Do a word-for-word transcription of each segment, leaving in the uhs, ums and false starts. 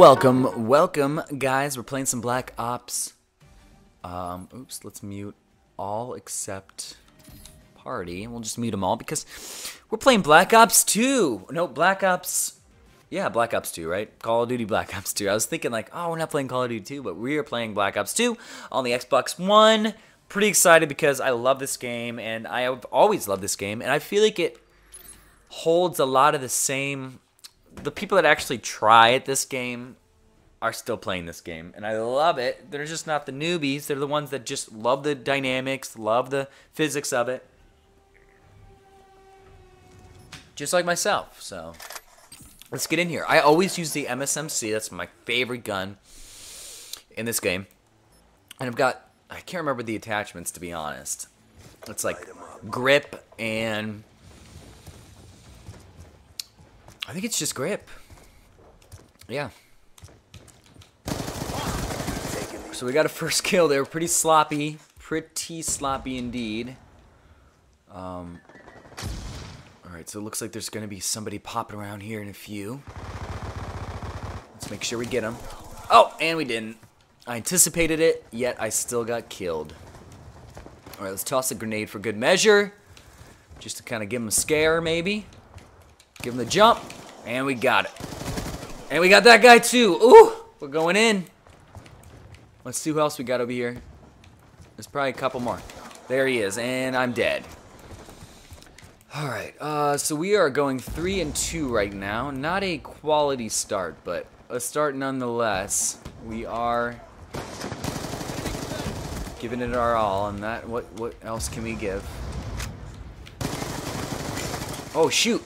Welcome, welcome, guys. We're playing some Black Ops. Um, oops, let's mute all except party. We'll just mute them all because we're playing Black Ops two. No, Black Ops, yeah, Black Ops two, right? Call of Duty Black Ops two. I was thinking like, oh, we're not playing Call of Duty two, but we are playing Black Ops two on the Xbox one. Pretty excited because I love this game, and I have always loved this game, and I feel like it holds a lot of the same... The people that actually try at this game are still playing this game, and I love it. They're just not the newbies. They're the ones that just love the dynamics, love the physics of it. Just like myself, so let's get in here. I always use the M S M C. That's my favorite gun in this game. And I've got, I can't remember the attachments, to be honest. It's like grip and... I think it's just grip. Yeah. So we got a first kill. They were pretty sloppy. Pretty sloppy indeed. Um, Alright, so it looks like there's going to be somebody popping around here in a few. Let's make sure we get them. Oh, and we didn't. I anticipated it, yet I still got killed. Alright, let's toss a grenade for good measure. Just to kind of give them a scare, maybe. Give them the jump. And we got it. And we got that guy too. Ooh, we're going in. Let's see who else we got over here. There's probably a couple more. There he is, and I'm dead. Alright, uh, so we are going three and two right now. Not a quality start, but a start nonetheless. We are giving it our all, and that what what else can we give? Oh shoot!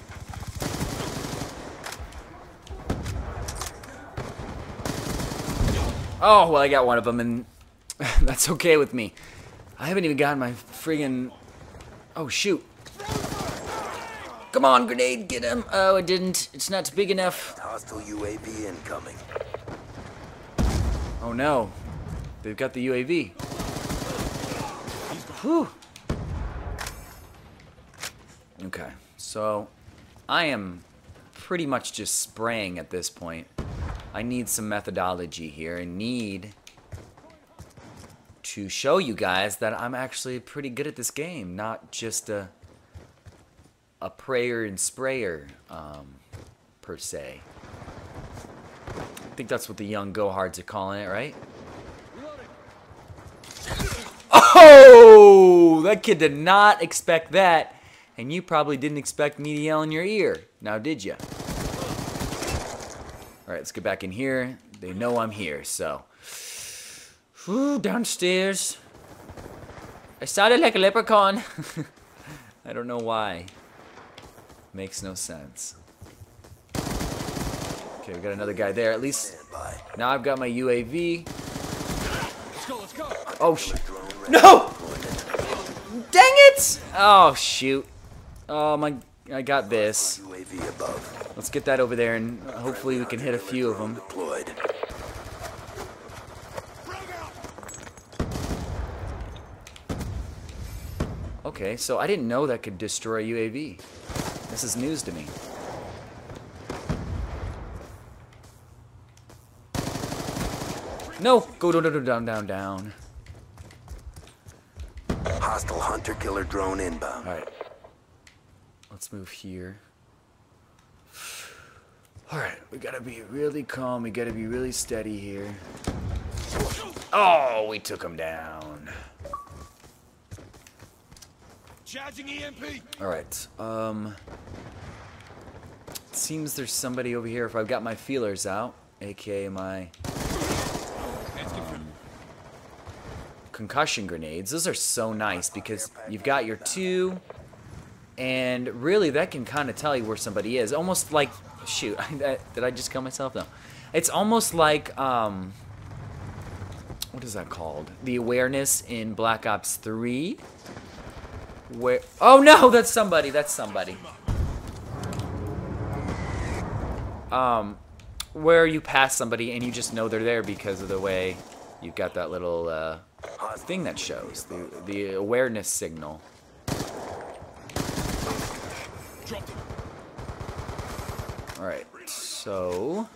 Oh, well, I got one of them, and that's okay with me. I haven't even gotten my friggin'... Oh, shoot. Come on, grenade, get him. Oh, it didn't. It's not big enough. Hostile U A V incoming. Oh, no. They've got the U A V. Whew. Okay, so I am pretty much just spraying at this point. I need some methodology here. I need to show you guys that I'm actually pretty good at this game, not just a a prayer and sprayer um, per se. I think that's what the young go-hards are calling it, right? Oh, that kid did not expect that, and you probably didn't expect me to yell in your ear. Now, did you? Alright, let's get back in here. They know I'm here, so. Whew, downstairs. I sounded like a leprechaun. I don't know why. Makes no sense. Okay, we got another guy there. At least now I've got my U A V. Let's go, let's go. Oh, shoot. No! Dang it! Oh, shoot. Oh, my. I got this. Let's get that over there, and hopefully we can hit a few of them. Okay, so I didn't know that could destroy U A V. This is news to me. No! Go down, down, down, down, down. Hostile Hunter Killer drone inbound. All right. Let's move here. Alright, we gotta be really calm. We gotta be really steady here. Oh, we took him down. Charging E M P. Alright, um... it seems there's somebody over here if I've got my feelers out. A K A my... Um, concussion grenades. Those are so nice because you've got your two... and really, that can kind of tell you where somebody is. Almost like... Shoot, did I just kill myself? No. It's almost like... Um, what is that called? The awareness in Black Ops three. Where... Oh, no! That's somebody. That's somebody. Um, where you pass somebody and you just know they're there because of the way you've got that little uh, thing that shows. The, the awareness signal. Alright, so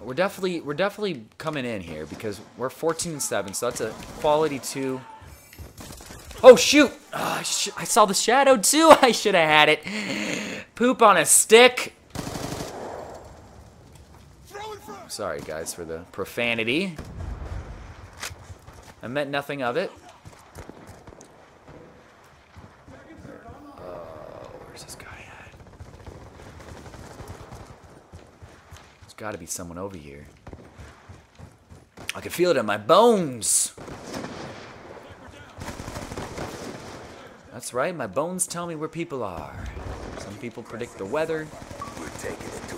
We're definitely we're definitely coming in here because we're fourteen and seven, so that's a quality two. Oh shoot! Oh, sh I saw the shadow too. I should have had it. Poop on a stick. Sorry guys for the profanity. I meant nothing of it. Oh, where's this guy at? There's got to be someone over here. I can feel it in my bones. That's right, my bones tell me where people are. Some people predict the weather. We're taking it to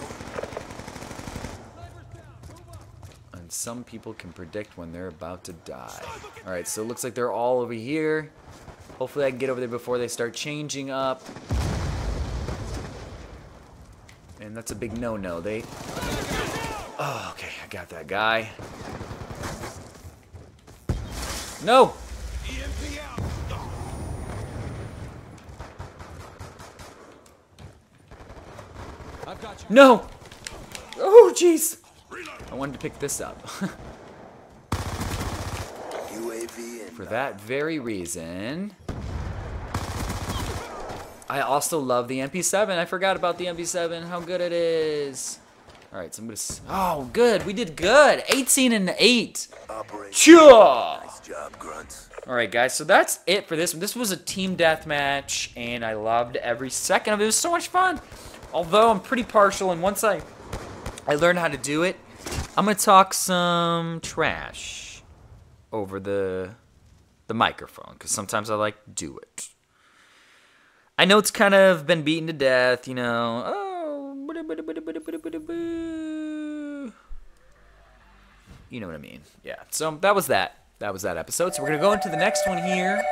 Some people can predict when they're about to die. Alright, so it looks like they're all over here. Hopefully I can get over there before they start changing up. And that's a big no-no. They... Oh, okay, I got that guy. No! No! Oh, jeez! I wanted to pick this up. For that very reason. I also love the M P seven. I forgot about the M P seven. How good it is. Alright, so I'm going to... Oh, good. We did good. eighteen and eight. Sure. Nice job, grunts. Alright, guys. So that's it for this one. This was a team deathmatch, and I loved every second of it. It was so much fun. Although I'm pretty partial, and once I... I learned how to do it. I'm gonna talk some trash over the the microphone because sometimes I like to do it. I know it's kind of been beaten to death, you know. Oh, you know what I mean? Yeah. So that was that. That was that episode. So we're gonna go into the next one here.